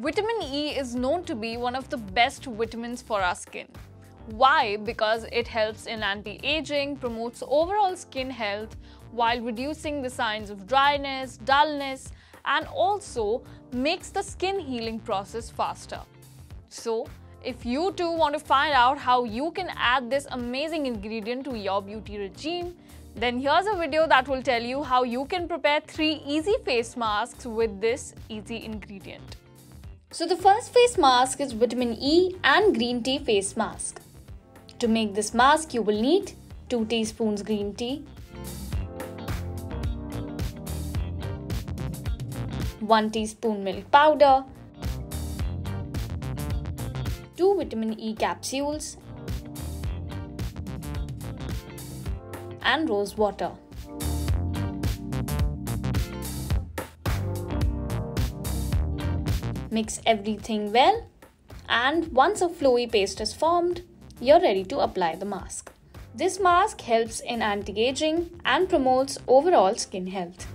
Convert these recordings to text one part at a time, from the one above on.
Vitamin E is known to be one of the best vitamins for our skin. Why? Because it helps in anti-aging, promotes overall skin health while reducing the signs of dryness, dullness, and also makes the skin healing process faster. So, if you too want to find out how you can add this amazing ingredient to your beauty regime, then here's a video that will tell you how you can prepare 3 easy face masks with this easy ingredient. So the first face mask is vitamin E and green tea face mask. To make this mask, you will need 2 teaspoons green tea, 1 teaspoon milk powder, 2 vitamin E capsules, and rose water. Mix everything well, and once a flowy paste is formed, you're ready to apply the mask. This mask helps in anti-aging and promotes overall skin health.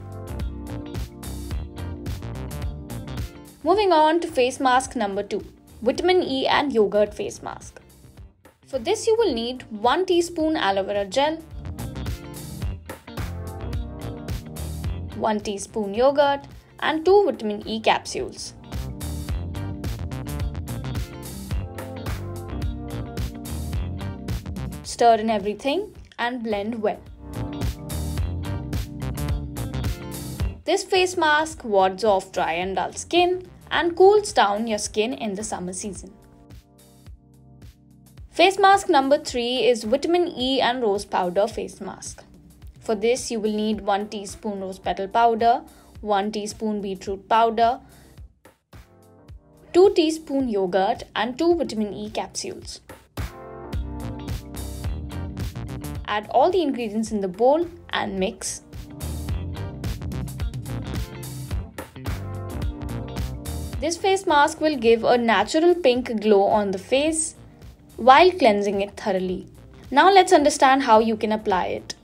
Moving on to face mask number 2, vitamin E and yogurt face mask. For this you will need 1 teaspoon aloe vera gel, 1 teaspoon yogurt and 2 vitamin E capsules. Stir in everything and blend well. This face mask wards off dry and dull skin and cools down your skin in the summer season. Face mask number 3 is vitamin E and rose powder face mask. For this, you will need 1 teaspoon rose petal powder, 1 teaspoon beetroot powder, 2 teaspoon yogurt and 2 vitamin E capsules. Add all the ingredients in the bowl and mix. This face mask will give a natural pink glow on the face while cleansing it thoroughly. Now let's understand how you can apply it.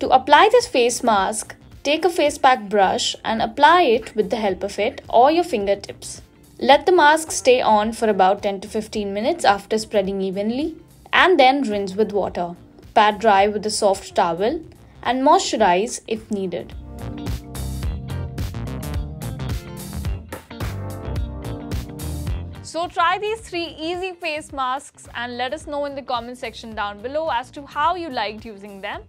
To apply this face mask, take a face pack brush and apply it with the help of it or your fingertips. Let the mask stay on for about 10 to 15 minutes after spreading evenly, and then rinse with water. Pat dry with a soft towel and moisturize if needed. So try these 3 easy face masks and let us know in the comment section down below as to how you liked using them.